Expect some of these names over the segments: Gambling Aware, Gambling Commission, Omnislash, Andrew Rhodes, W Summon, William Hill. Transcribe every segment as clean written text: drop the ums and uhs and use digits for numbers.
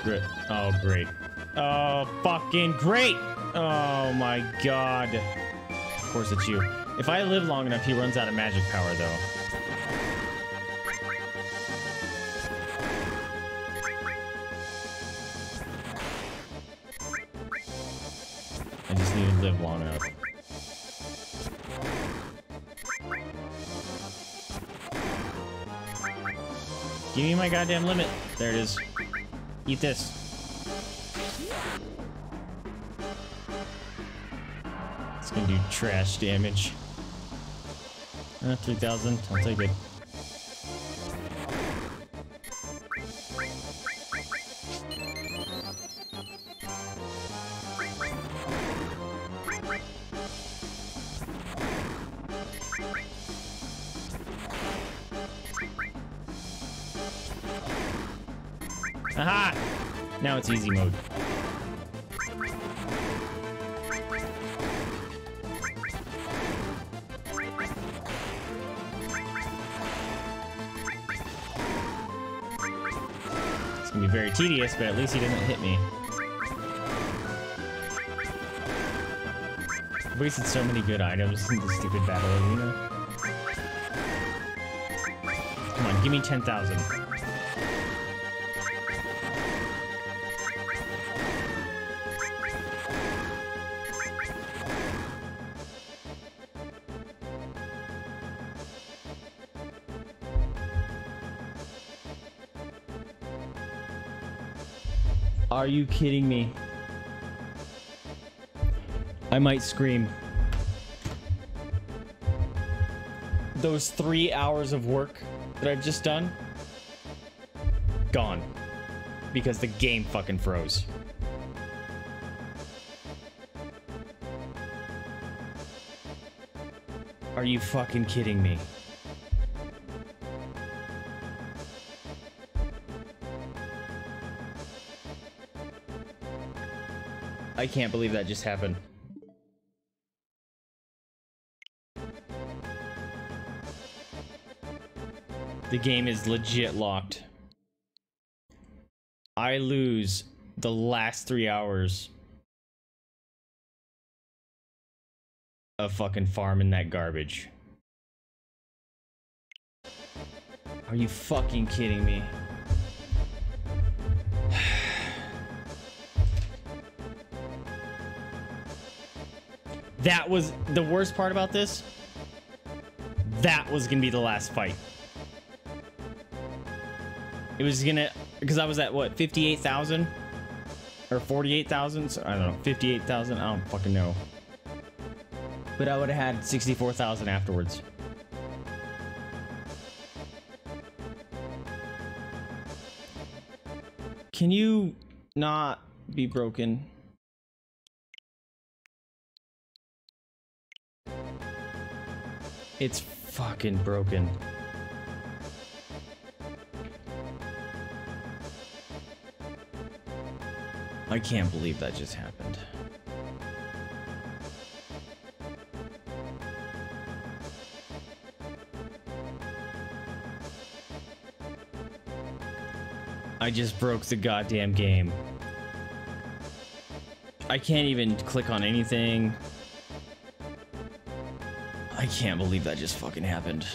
script. Oh, great. Oh, fucking great. Oh, my God. Of course, it's you. If I live long enough, he runs out of magic power, though. I just need to live long enough. Give me my goddamn limit. There it is. Eat this. It's gonna do trash damage. 3,000. I'll take it. Aha! Now it's easy mode. It's gonna be very tedious, but at least he didn't hit me. I've wasted so many good items in this stupid battle arena. Come on, give me 10,000. Are you kidding me? I might scream. Those 3 hours of work that I've just done, gone. Because the game fucking froze. Are you fucking kidding me? I can't believe that just happened. The game is legit locked. I lose the last 3 hours of fucking farming that garbage. Are you fucking kidding me? That was the worst part about this. That was gonna be the last fight. It was gonna, because I was at what, 58,000 or 48,000? So, I don't know, 58,000. I don't fucking know. But I would have had 64,000 afterwards. Can you not be broken? It's fucking broken. I can't believe that just happened. I just broke the goddamn game. I can't even click on anything. I can't believe that just fucking happened.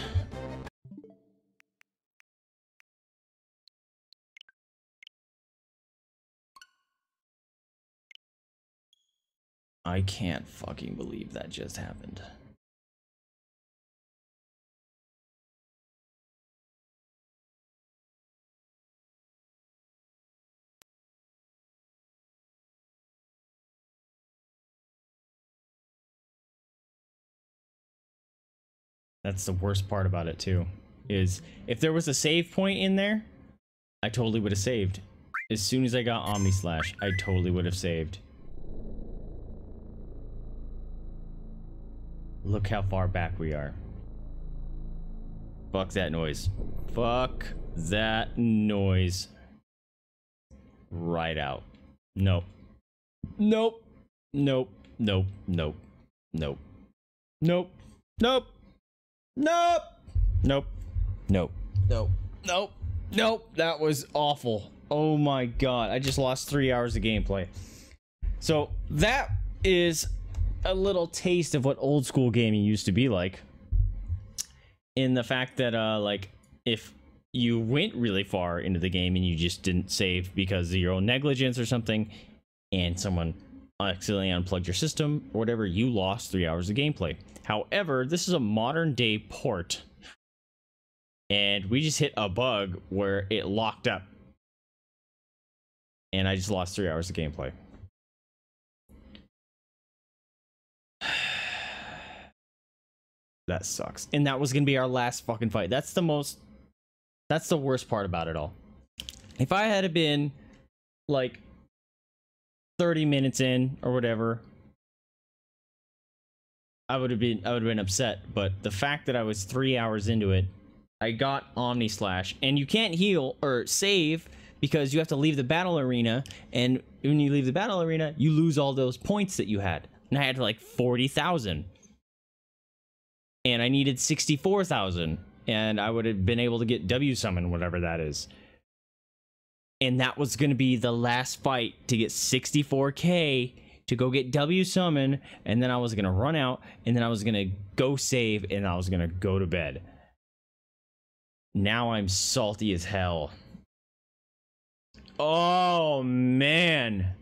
I can't fucking believe that just happened. That's the worst part about it too, is if there was a save point in there, I totally would have saved. As soon as I got Omnislash, I totally would have saved. Look how far back we are. Fuck that noise. Fuck that noise. Right out. Nope. Nope. Nope. Nope. Nope. Nope. Nope. Nope. Nope. Nope. Nope. Nope. Nope. Nope. That was awful. Oh my god, I just lost 3 hours of gameplay. So that is a little taste of what old school gaming used to be like, in the fact that like if you went really far into the game and you just didn't save because of your own negligence or something, and someone accidentally unplugged your system or whatever, you lost 3 hours of gameplay. However, this is a modern day port, and we just hit a bug where it locked up, and I just lost 3 hours of gameplay. That sucks. And that was gonna be our last fucking fight. That's the worst part about it all. If I had been like 30 minutes in or whatever, I would have been upset. But the fact that I was 3 hours into it, I got Omnislash, and you can't heal or save because you have to leave the battle arena, and when you leave the battle arena, you lose all those points that you had. And I had like 40,000. And I needed 64,000, and I would have been able to get W Summon, whatever that is. And that was going to be the last fight to get 64K to go get W Summon, and then I was going to run out, and then I was going to go save, and I was going to go to bed. Now I'm salty as hell. Oh, man.